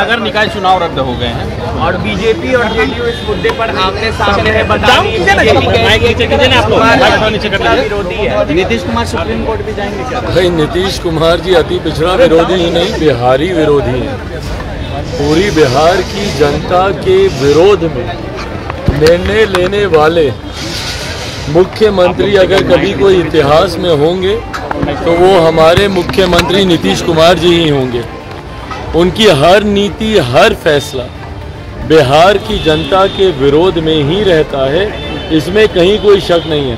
नगर निकाय चुनाव रद्द हो गए हैं और बीजेपी और जेडीयू इस मुद्दे पर आमने सामने है। नीतीश कुमार सुप्रीम कोर्ट भी जाएंगे क्या? नहीं, नीतीश कुमार जी अति पिछड़ा विरोधी ही नहीं, बिहारी विरोधी हैं। पूरी बिहार की जनता के विरोध में निर्णय लेने वाले मुख्यमंत्री अगर कभी कोई इतिहास में होंगे तो वो हमारे मुख्यमंत्री नीतीश कुमार जी ही होंगे। उनकी हर नीति, हर फैसला बिहार की जनता के विरोध में ही रहता है, इसमें कहीं कोई शक नहीं है।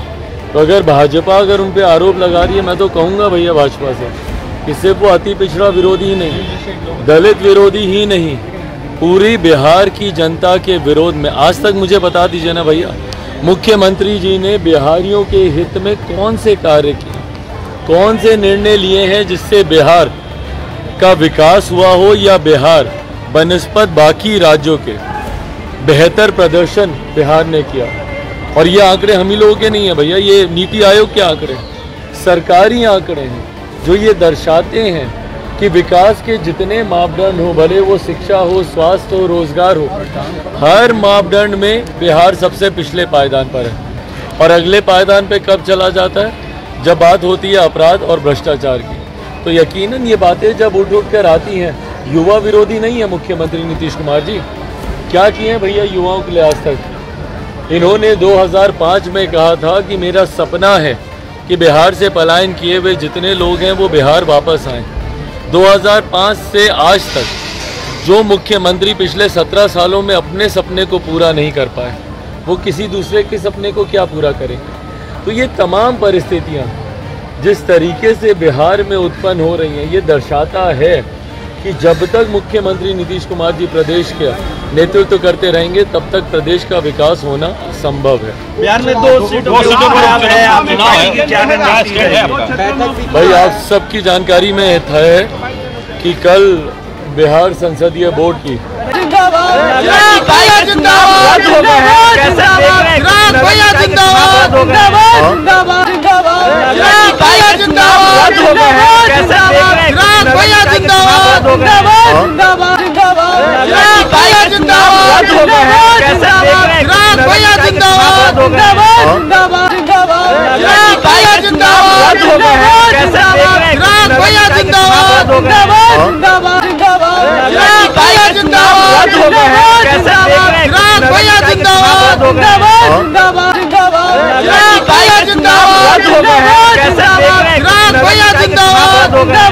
तो अगर भाजपा उन पे आरोप लगा रही है, मैं तो कहूँगा भैया भाजपा से कि सिर्फ वो अति पिछड़ा विरोधी ही नहीं, दलित विरोधी ही नहीं, पूरी बिहार की जनता के विरोध में। आज तक मुझे बता दीजिए ना भैया, मुख्यमंत्री जी ने बिहारियों के हित में कौन से कार्य किए, कौन से निर्णय लिए हैं जिससे बिहार का विकास हुआ हो या बिहार बनस्पत बाकी राज्यों के बेहतर प्रदर्शन बिहार ने किया। और ये आंकड़े हम ही लोगों के नहीं है भैया, ये नीति आयोग के आंकड़े, सरकारी आंकड़े हैं जो ये दर्शाते हैं कि विकास के जितने मापदंड हो, भले वो शिक्षा हो, स्वास्थ्य हो, रोजगार हो, हर मापदंड में बिहार सबसे पिछले पायदान पर है। और अगले पायदान पर कब चला जाता है? जब बात होती है अपराध और भ्रष्टाचार की। तो यकीनन ये बातें जब उठ उठ कर आती हैं, युवा विरोधी नहीं है मुख्यमंत्री नीतीश कुमार जी। क्या किए भैया युवाओं के लिए आज तक? इन्होंने 2005 में कहा था कि मेरा सपना है कि बिहार से पलायन किए हुए जितने लोग हैं वो बिहार वापस आएं। 2005 से आज तक जो मुख्यमंत्री पिछले 17 सालों में अपने सपने को पूरा नहीं कर पाए, वो किसी दूसरे के सपने को क्या पूरा करेंगे? तो ये तमाम परिस्थितियाँ जिस तरीके से बिहार में उत्पन्न हो रही हैं, ये दर्शाता है कि जब तक मुख्यमंत्री नीतीश कुमार जी प्रदेश के नेतृत्व करते रहेंगे तब तक प्रदेश का विकास होना संभव है। बिहार में 2 सीटों पर है भाई, आप सबकी जानकारी में है कि कल बिहार संसदीय बोर्ड की जिंदाबाद हो गए हैं।